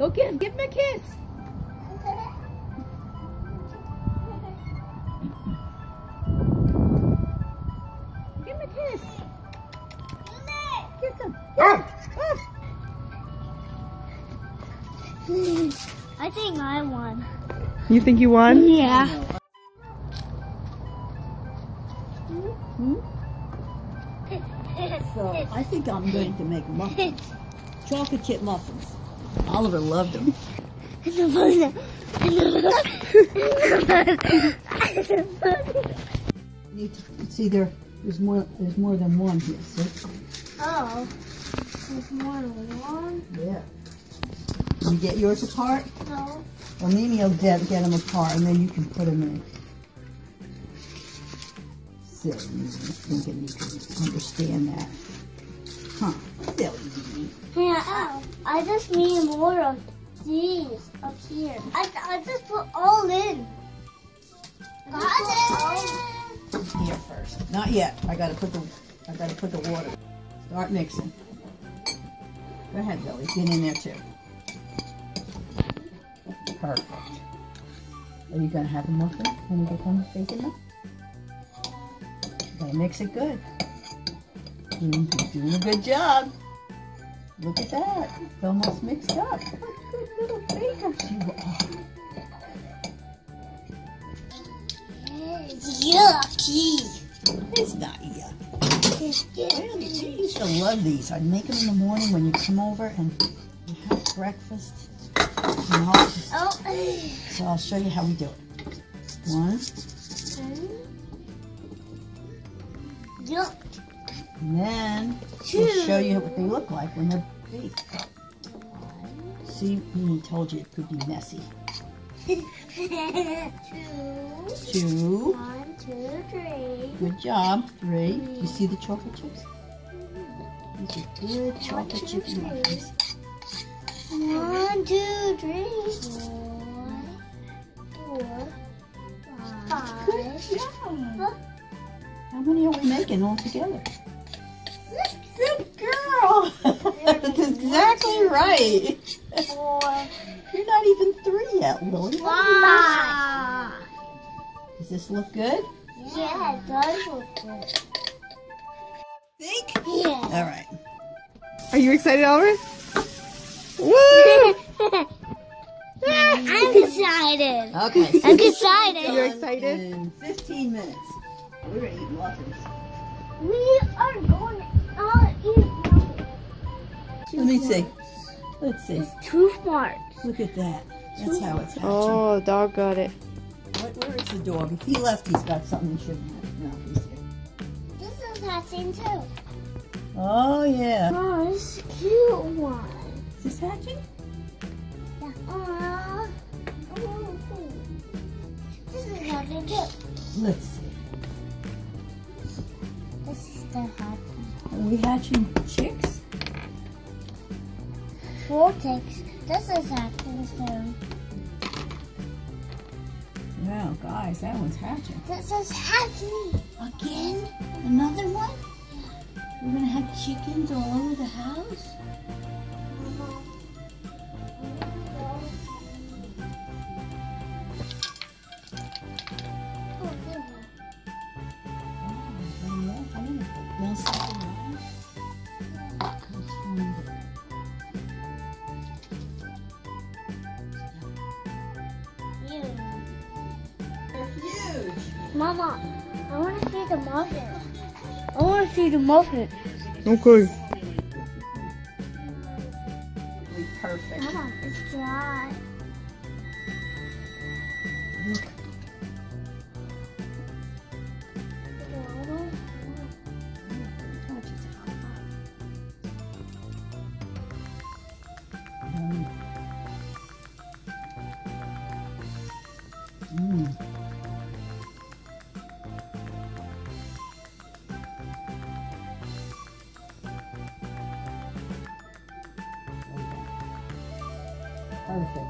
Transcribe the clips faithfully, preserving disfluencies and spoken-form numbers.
Go get him. Give him a kiss. Give him a kiss. Kiss him. Kiss him. I think I won. You think you won? Yeah. Hmm? So I think I'm going to make muffins. Chocolate chip muffins. Oliver loved them. It's a muffin. It's a muffin. You need to see there. There's more. There's more than one here. See? Oh, there's more than one. Yeah. You get yours apart. No. Well, Mimi will get get them apart, and then you can put them in. Silly, Mimi. Thinking you can understand that, huh? Silly, Mimi. Yeah. Oh. I just need more of these up here. I, I just put all in. I got it. Here first. Not yet. I gotta put the I gotta put the water. Start mixing. Go ahead, Billy. Get in there too. Perfect. Are you gonna have enough of it when you get done baking them? Gotta mix it good. You're doing a good job. Look at that. It's almost mixed up. What good little fingers you are. It's yucky. It's not yucky. It's good. You used to love these. I'd make them in the morning when you come over and you have breakfast. And all this. Oh. So I'll show you how we do it. One. Two. Yuck. And then we'll show you what they look like when they're baked. See, Mimi told you it could be messy. two, two, one, two, three. Good job. Three. Three. You see the chocolate chips? These are good chocolate chips. One, two, three. Four, four, five. Good job. How many are we making all together? Good girl! That's exactly right! Four. You're not even three yet, Lily. Wow! Does this look good? Yeah, it does look good. Think? Yeah. Alright. Are you excited, Oliver? Woo! I'm excited. Okay. I'm excited. You're excited? In fifteen minutes. We're going to eat muffins. We are going to I'll eat muffins. Let me see. Let's see. It's two parts. Look at that. That's two how it's hatching. Oh, the dog got it. What, where is the dog? If he left, he's got something he shouldn't have. No, he's here. This is hatching too. Oh, yeah. Oh, this is a cute one. Is this hatching? Yeah. Aww. Oh, cool. This is hatching too. Let's see. This is the hatching. Are we hatching chicks? Four chicks. This is hatching too. Wow, guys, that one's hatching. This is hatching. Again? Another one? Yeah. We're going to have chickens all over the house? Mama, I want to see the muffin. I want to see the muffin. Okay. Perfect. Mama, it's dry. Look. Mmm. Perfect.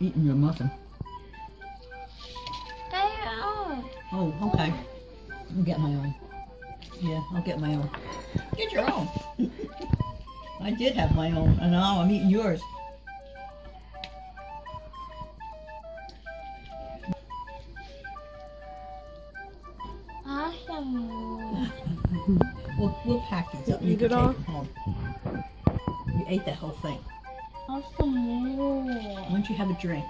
eating your muffin. Oh, okay. I'll get my own. Yeah, I'll get my own. Get your own. I did have my own, and now I'm eating yours. Awesome. we'll, we'll pack these up. You can take them home. You ate that whole thing. Awesome. Why don't you have a drink?